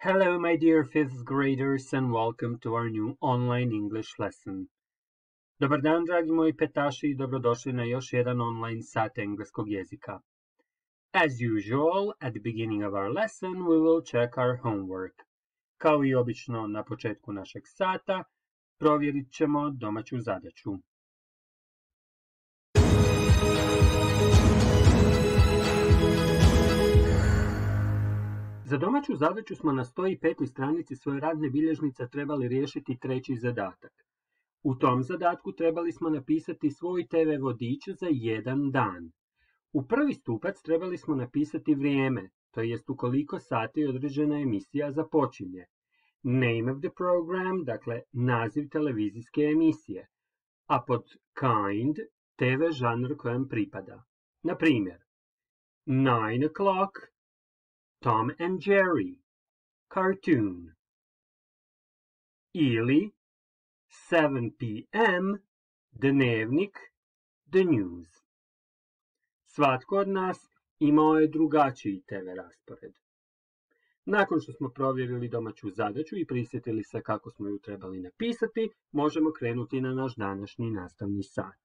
Hello, my dear 5th graders, and welcome to our new online English lesson. Dobar dan, dragi moji petaši, I dobrodošli na još jedan online sat engleskog jezika. As usual, at the beginning of our lesson, we will check our homework. Kao I obično na početku našeg sata, provjerit ćemo domaću zadaću. Za domaću zadaću smo na 105. stranici svoje radne bilježnice trebali riješiti treći zadatak. U tom zadatku trebali smo napisati svoj TV vodič za jedan dan. U prvi stupac trebali smo napisati vrijeme, to jest u koliko sati određena emisija započinje. Name of the program, dakle naziv televizijske emisije, a pod kind TV žanr kojem pripada. Na primjer, 9 o'clock, Tom and Jerry, cartoon. Ili 7 p.m., dnevnik, the news. Svatko od nas imao je drugačiji TV raspored. Nakon što smo provjerili domaću zadaću I prisjetili se kako smo ju trebali napisati, možemo krenuti na naš današnji nastavni sat.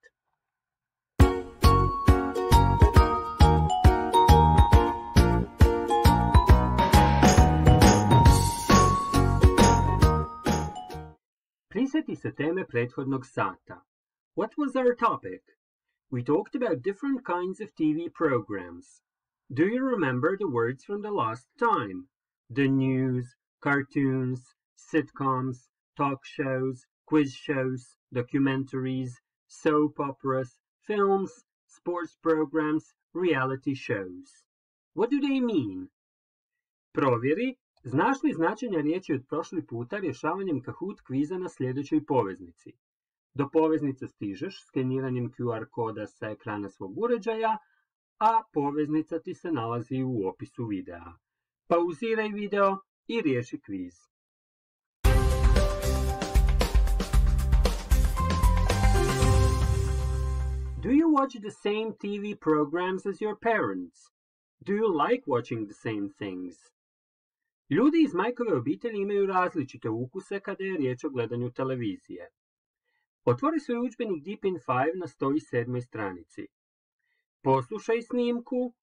Prisjeti se teme prethodnog sata. What was our topic? We talked about different kinds of TV programs. Do you remember the words from the last time? The news, cartoons, sitcoms, talk shows, quiz shows, documentaries, soap operas, films, sports programs, reality shows. What do they mean? Provjeri. Znaš li značenja riječi od prošli puta rješavanjem Kahoot kviza na sljedećoj poveznici? Do poveznice stižeš skeniranjem QR koda sa ekrana svog uređaja, a poveznica ti se nalazi u opisu videa. Pauziraj video I riješi kviz. Do you watch the same TV programs as your parents? Do you like watching the same things? Ljudi iz majkove obitelji imaju različite ukuse kada je riječ o gledanju televizije. Otvori svoj udžbenik DIP in 5 na 107. stranici. Poslušaj snimku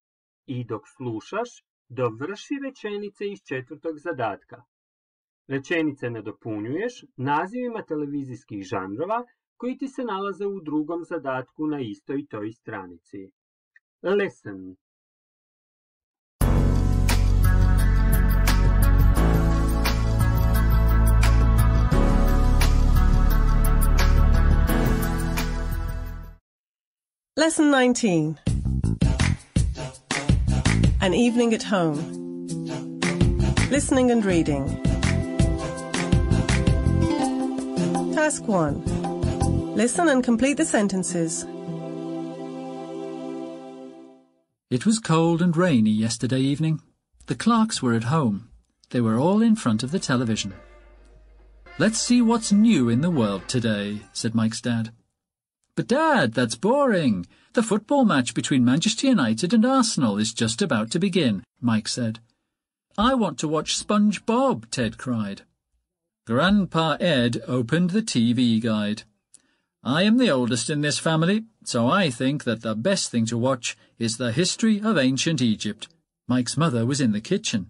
I dok slušaš, dovrši rečenice iz četvrtog zadatka. Rečenice nadopunjuješ nazivima televizijskih žanrova koji ti se nalaze u drugom zadatku na istoj toj stranici. Listen. Lesson 19. An evening at home. Listening and reading. Task 1. Listen and complete the sentences. It was cold and rainy yesterday evening. The Clarks were at home. They were all in front of the television. Let's see what's new in the world today, said Mike's dad. But, Dad, that's boring. The football match between Manchester United and Arsenal is just about to begin, Mike said. I want to watch SpongeBob, Ted cried. Grandpa Ed opened the TV guide. I am the oldest in this family, so I think that the best thing to watch is the history of ancient Egypt. Mike's mother was in the kitchen.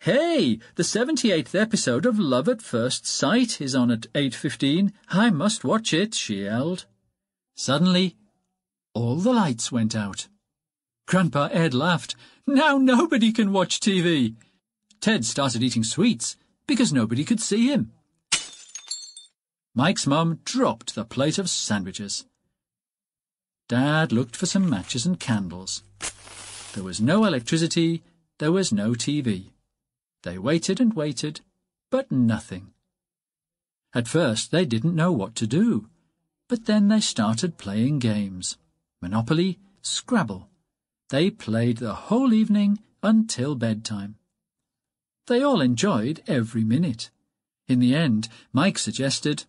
Hey, the 78th episode of Love at First Sight is on at 8:15. I must watch it, she yelled. Suddenly, all the lights went out. Grandpa Ed laughed. Now nobody can watch TV. Ted started eating sweets because nobody could see him. Mike's mum dropped the plate of sandwiches. Dad looked for some matches and candles. There was no electricity. There was no TV. They waited and waited, but nothing. At first, they didn't know what to do. But then they started playing games. Monopoly, Scrabble. They played the whole evening until bedtime. They all enjoyed every minute. In the end, Mike suggested,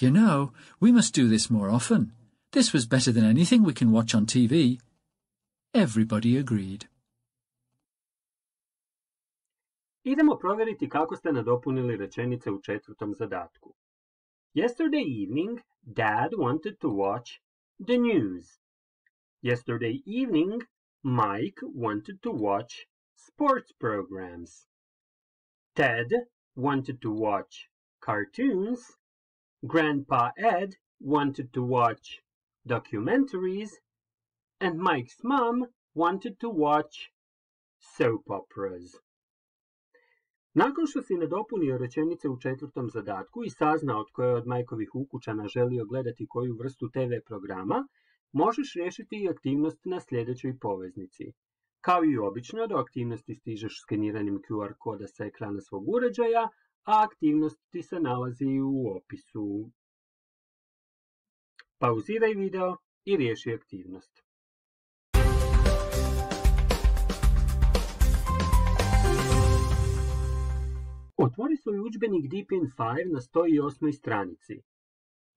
You know, we must do this more often. This was better than anything we can watch on TV. Everybody agreed. Idemo provjeriti kako ste nadopunili rečenice u četvrtom zadatku. Yesterday evening, Dad wanted to watch the news. Yesterday evening, Mike wanted to watch sports programs. Ted wanted to watch cartoons. Grandpa Ed wanted to watch documentaries. And Mike's mom wanted to watch soap operas. Nakon što si nadopunio rečenice u četvrtom zadatku I saznao tko je od Majkovih ukućana želio gledati koju vrstu TV programa, možeš riješiti I aktivnost na sljedećoj poveznici. Kao I obično, do aktivnosti stižeš skeniranjem QR koda sa ekrana svog uređaja, a aktivnost ti se nalazi u opisu. Pauziraj video I riješi aktivnost. Otvori svoj udžbenik DIP in 5 na 108. stranici.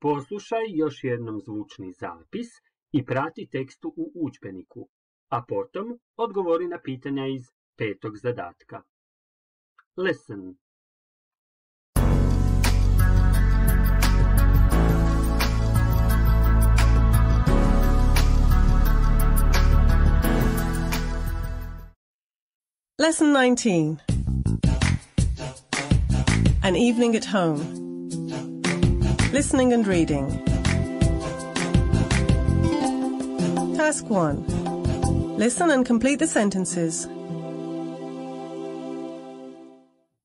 Poslušaj još jednom zvučni zapis I prati tekst u udžbeniku, a potom odgovori na pitanja iz petog zadatka. Listen. Lesson 19. An evening at home. Listening and reading. Task 1. Listen and complete the sentences.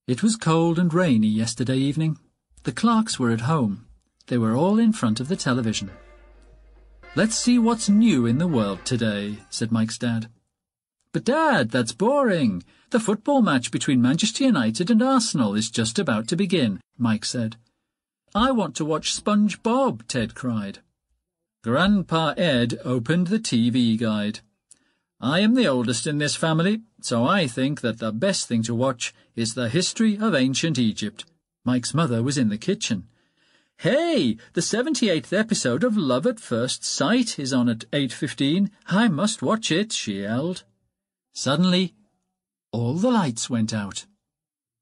It was cold and rainy yesterday evening. The Clarks were at home. They were all in front of the television. Let's see what's new in the world today, said Mike's dad. But Dad, that's boring. The football match between Manchester United and Arsenal is just about to begin, Mike said. I want to watch SpongeBob, Ted cried. Grandpa Ed opened the TV guide. I am the oldest in this family, so I think that the best thing to watch is the history of ancient Egypt. Mike's mother was in the kitchen. Hey, the 78th episode of Love at First Sight is on at 8:15. I must watch it, she yelled. Suddenly, all the lights went out.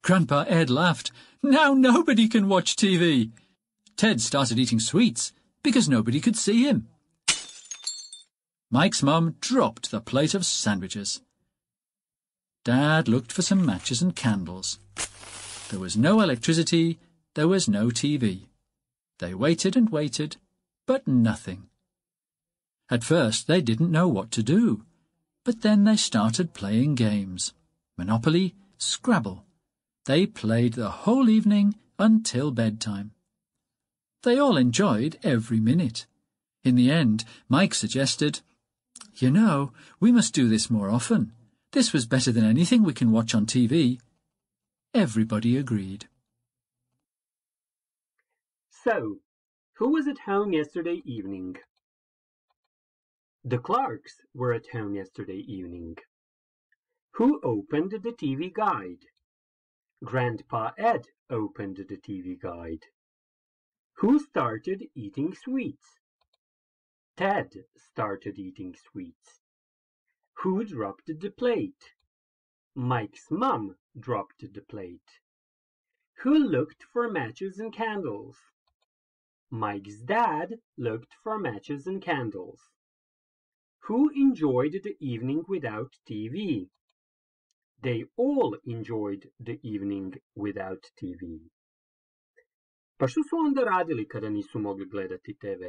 Grandpa Ed laughed. Now nobody can watch TV. Ted started eating sweets because nobody could see him. Mike's mum dropped the plate of sandwiches. Dad looked for some matches and candles. There was no electricity. There was no TV. They waited and waited, but nothing. At first, they didn't know what to do. But then they started playing games. Monopoly, Scrabble. They played the whole evening until bedtime. They all enjoyed every minute. In the end, Mike suggested, You know, we must do this more often. This was better than anything we can watch on TV. Everybody agreed. So, who was at home yesterday evening? The Clarks were at home yesterday evening. Who opened the TV guide? Grandpa Ed opened the TV guide. Who started eating sweets? Ted started eating sweets. Who dropped the plate? Mike's mum dropped the plate. Who looked for matches and candles? Mike's dad looked for matches and candles. Who enjoyed the evening without TV? They all enjoyed the evening without TV. Pa što su onda radili kada nisu mogli gledati TV?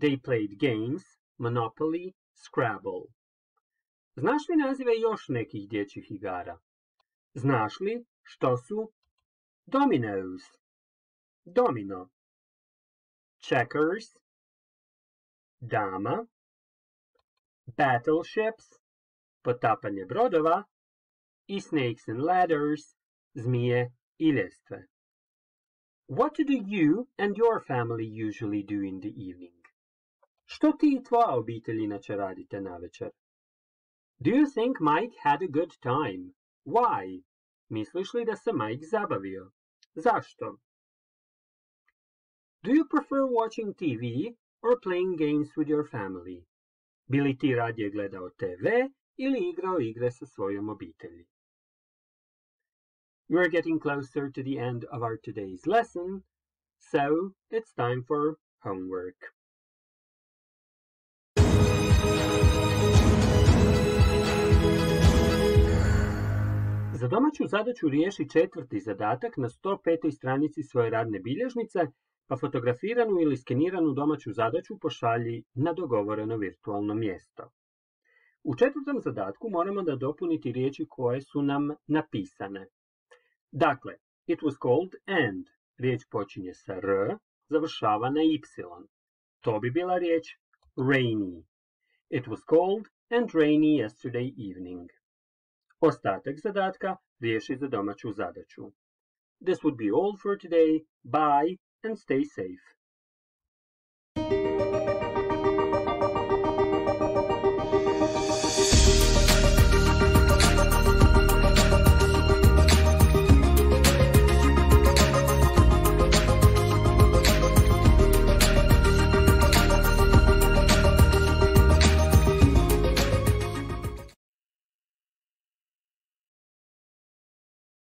They played games, Monopoly, Scrabble. Znaš li nazive još nekih dječjih igara? Znaš li što su dominoes, domino, checkers, dama, battleships, potapanje brodova, I snakes and ladders, zmije I ljestve. What do you and your family usually do in the evening? Što ti I tvoja obitelj inače radite navečer? Do you think Mike had a good time? Why? Misliš li da se Mike zabavio? Zašto? Do you prefer watching TV or playing games with your family? Bi li ti radije gledao TV ili igrao igre sa svojom obitelji? We are getting closer to the end of our today's lesson, so it's time for homework. Za domaću zadaću riješi četvrti zadatak na 105. stranici svoje radne bilježnice, pa fotografiranu ili skeniranu domaću zadaću pošalji na dogovoreno virtualno mjesto. U četvrtom zadatku moramo da dopuniti riječi koje su nam napisane. Dakle, it was called and. Riječ počinje sa R, završava na Y. To bi bila riječ rainy. It was cold and rainy yesterday evening. Ostatak zadatka riješi za domaću zadaću. This would be all for today. Bye and stay safe.